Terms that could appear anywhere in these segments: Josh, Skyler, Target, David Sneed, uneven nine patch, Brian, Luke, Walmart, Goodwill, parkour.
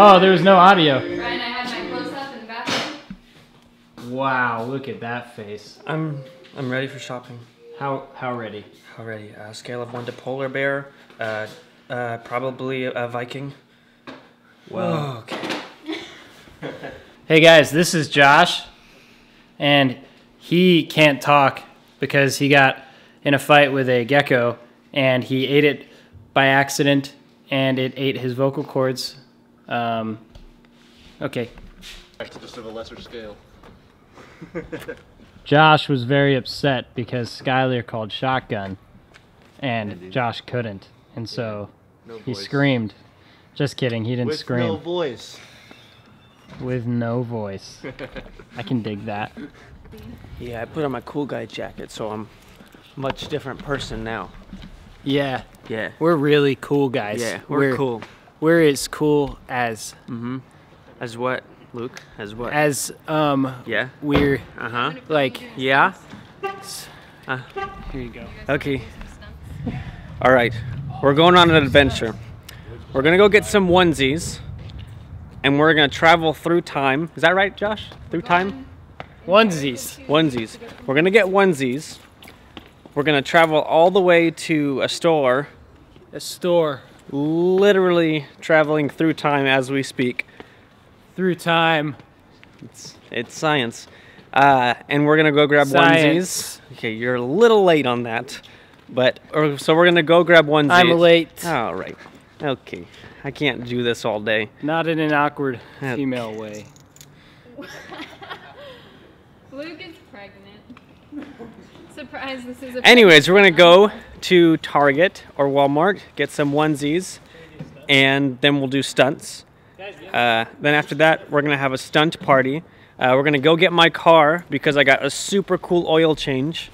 Oh, there was no audio. Brian, I had my close up in the bathroom. Wow, look at that face. I'm ready for shopping. How ready? How ready? A scale of 1 to polar bear. Probably a Viking. Well, okay. Hey guys, this is Josh, and he can't talk because he got in a fight with a gecko, and he ate it by accident, and it ate his vocal cords. Okay. Just of a lesser scale. Josh was very upset because Skyler called shotgun, and indeed. Josh couldn't, and so no he voice. Screamed. Just kidding, he didn't with scream. With no voice. With no voice. I can dig that. Yeah, I put on my cool guy jacket, so I'm a much different person now. Yeah. Yeah. We're really cool guys. Yeah, we're cool. We're as cool as... Mm-hmm. As what? Luke, as what? As, yeah. We're, like, yeah. Here you go. Okay. All right. We're going on an adventure. We're going to go get some onesies, and we're going to travel through time. Is that right, Josh? Through time? Onesies. Onesies. We're going to get onesies. We're going to travel all the way to a store. A store. Literally traveling through time as we speak. Through time. It's science. And we're gonna go grab science. Onesies. Okay, you're a little late on that. But, so we're gonna go grab onesies. I'm late. All right. Okay. I can't do this all day. Not in an awkward female way. Luke is pregnant. Surprise, this is a anyways, we're gonna go to Target or Walmart, get some onesies, and then we'll do stunts. Then after that, we're going to have a stunt party. We're going to go get my car because I got a super cool oil change.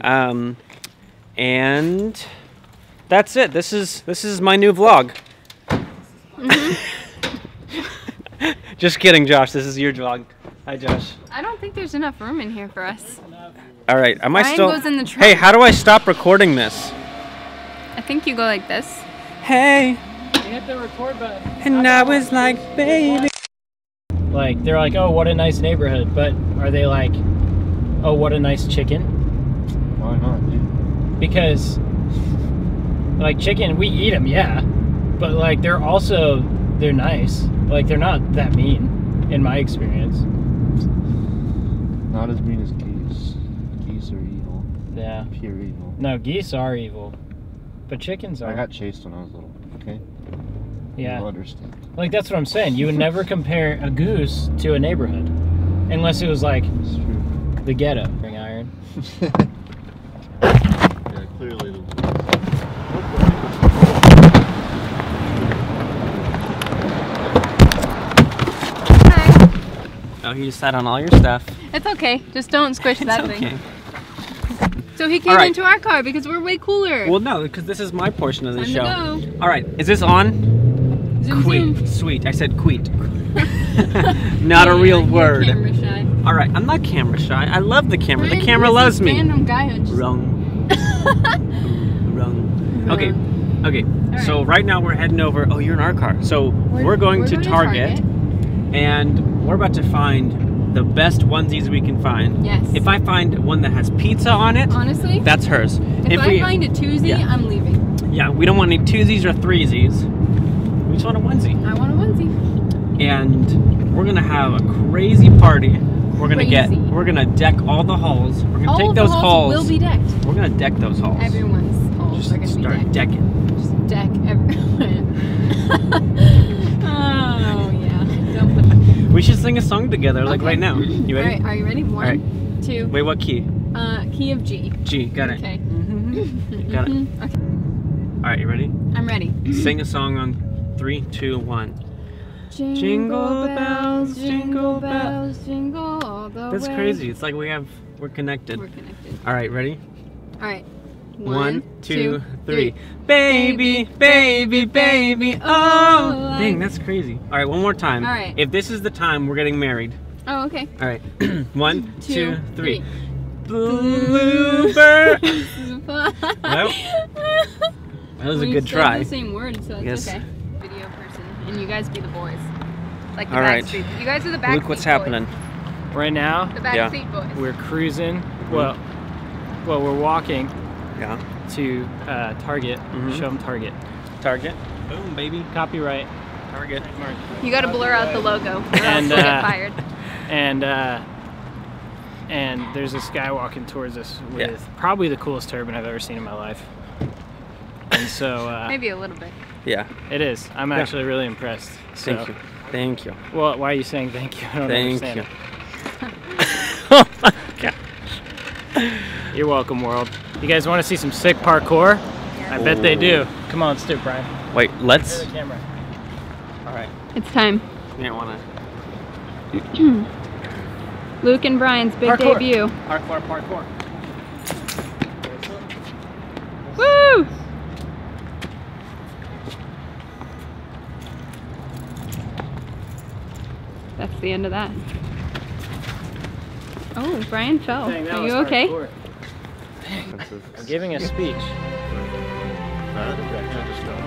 And that's it. This is my new vlog. Mm-hmm. Just kidding, Josh. This is your vlog. Hi, Josh. I don't think there's enough room in here for us. All right. Am I still... Goes in the trunk. Hey, how do I stop recording this? I think you go like this. Hey. Hit the record button. And I was like, baby. Like, they're like, oh, what a nice neighborhood. But are they like, oh, what a nice chicken? Why not, dude? Because, like, chicken, we eat them, yeah. But, like, they're nice. Like, they're not that mean, in my experience. Not as mean as geese. Geese are evil. Yeah. Pure evil. No, geese are evil. But chickens are. I got chased when I was little, okay? Yeah. Like, that's what I'm saying. You would never compare a goose to a neighborhood. Unless it was like the ghetto. Ring iron. Yeah, clearly the oh, he just sat on all your stuff. It's okay. Just don't squish that thing. So he came into our car because we're way cooler. Well, no, because this is my portion of the show. All right, is this on? Queet. Sweet. I said queet. Not a real word. All right, I'm not camera shy. I love the camera. The camera loves me. Wrong. Wrong. Okay. Okay. Right. So right now we're heading over. Oh, you're in our car. So we're going to Target, and we're about to find the best onesies we can find. Yes. If I find one that has pizza on it, honestly, that's hers. If I find a twosie, yeah. I'm leaving. Yeah, we don't want any twosies or threesies. I just want a onesie. I want a onesie. And we're gonna have a crazy party. We're gonna we're gonna deck all the halls. We're gonna take those halls. All the halls will be decked. We're gonna deck those halls. Everyone's halls are gonna be decked. Start decking. Just deck everyone. Oh yeah. Don't put we should sing a song together, like right now. You ready? All right. Are you ready? One, two. Wait, what key? Key of G. G. Got it. Okay. Mm-hmm. Got it. Okay. All right. You ready? I'm ready. Sing a song on. 3, 2, 1. Jingle bells, jingle bells, jingle all the way. That's crazy. It's like we're connected. We're connected. All right, ready? All right. 1, 2, 3. Baby, baby, baby. Oh, dang, that's crazy. All right, one more time. All right. If this is the time, we're getting married. Oh, okay. All right. 1, 2, 3. Bluebird. Well, that was a good try. The same word, so it's okay. And you guys be the boys. Like the back seat. You guys are the back seat. Luke, what's happening? Right now, the back seat boys. We're cruising. Well, we're walking to Target. Show them Target. Target. Boom, baby. Copyright. Target. You got to blur out the logo. And we'll get fired. And there's this guy walking towards us with probably the coolest turban I've ever seen in my life. And so maybe a little bit. Yeah, it is. I'm actually really impressed. So. Thank you. Thank you. Well, why are you saying thank you? I don't understand. Oh my gosh. You're welcome, world. You guys want to see some sick parkour? Yeah. I bet they do. Come on, let's do it, Brian. Wait, let's. The camera. All right. It's time. You don't want to. Luke and Brian's big parkour. Debut. Parkour, parkour. Woo! That's the end of that. Oh, Brian fell. Dang, are you okay? I'm giving a speech. Oh, cameras on.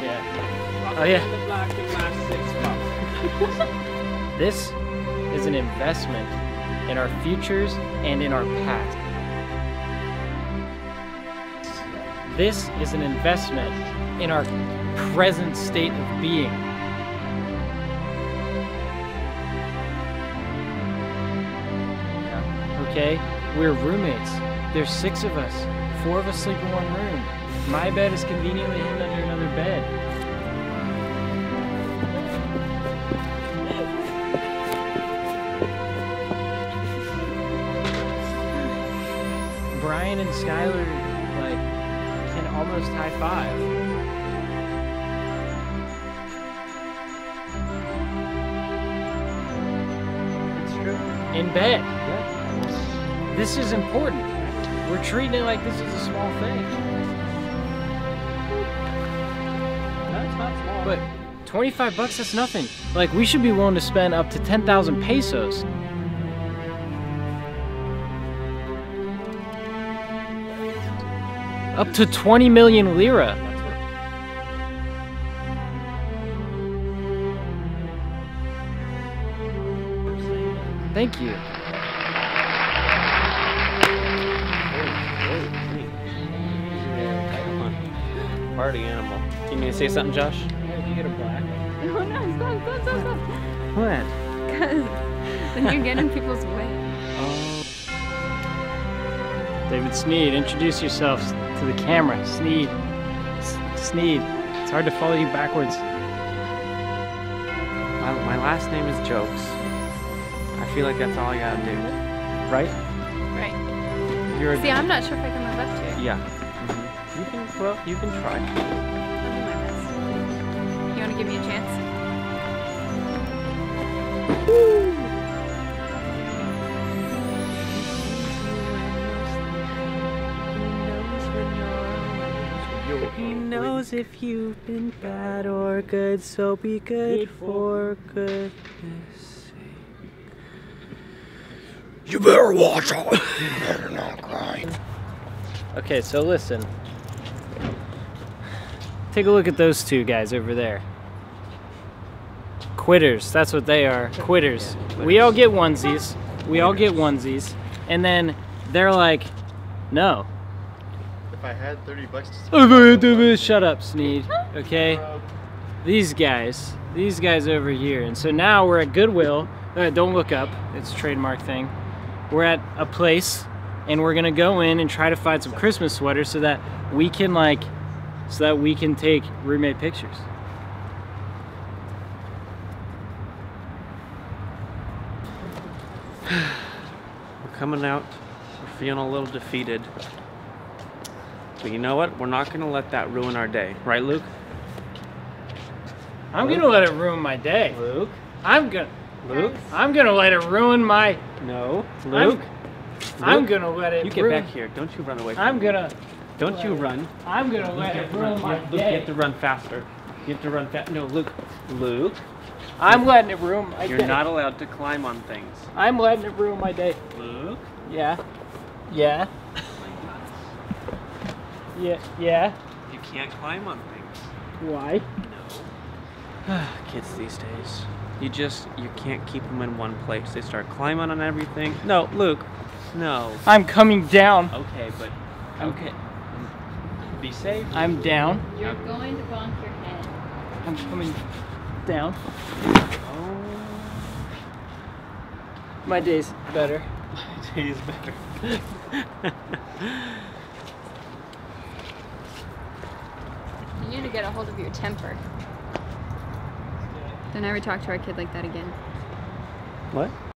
Yeah. Oh yeah. This is an investment in our futures and in our past. This is an investment in our present state of being. Okay, we're roommates. There's 6 of us. 4 of us sleep in 1 room. My bed is conveniently hidden under another bed. Brian and Skyler, like, can almost high five. In bed. Yeah. This is important. We're treating it like this is a small thing. No, it's not small. But 25 bucks, that's nothing. Like, we should be willing to spend up to 10,000 pesos. Up to 20 million lira. Thank you. Party animal. You need to say something, Josh? Yeah, did you get a black? No, no, stop, stop, stop. What? Because then you get in people's way. Oh. David Sneed, introduce yourself to the camera. Sneed. Sneed. It's hard to follow you backwards. My last name is Jokes. I feel like that's all I gotta do. Right? Right. You're See, I'm not sure if I can live up to it. Yeah. Mm-hmm. You can, well, you can try. I'll do my best. You wanna give me a chance? Woo! He knows if you've been bad or good, so be good for goodness. You better watch out. You better not cry. Okay, so listen. Take a look at those two guys over there. Quitters, that's what they are. Quitters. We all get onesies. We all get onesies. And then they're like, no. If I had 30 bucks to shut up, Sneed. Okay? These guys over here. And so now we're at Goodwill. Don't look up, it's a trademark thing. We're at a place and we're gonna go in and try to find some Christmas sweaters so that we can take roommate pictures. We're coming out, we're feeling a little defeated. But you know what? We're not gonna let that ruin our day. Right, Luke? I'm gonna let it ruin my day. Luke? I'm gonna let it ruin my. No, Luke. I'm gonna let it. You get back here! Don't you run away from me. Don't you run. I'm gonna let it ruin my day. Luke, you have to run faster. You have to run fast. No, Luke. Luke. I'm letting it ruin my day. You're not allowed to climb on things. I'm letting it ruin my day. Luke. Yeah. Yeah. Yeah. Yeah. You can't. can't climb on things. Why? No. Kids these days. You can't keep them in one place. They start climbing on everything. No, Luke. No. I'm coming down. Okay, but... Okay. Be safe. I'm down. You're going to bonk your head. I'm coming down. Oh. My day's better. My day is better. You need to get a hold of your temper. Don't ever talk to our kid like that again. What?